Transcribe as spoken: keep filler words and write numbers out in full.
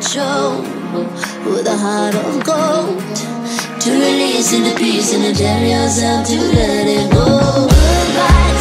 Joe with a heart of gold to release into peace, and it tells yourself to let it go. Goodbye.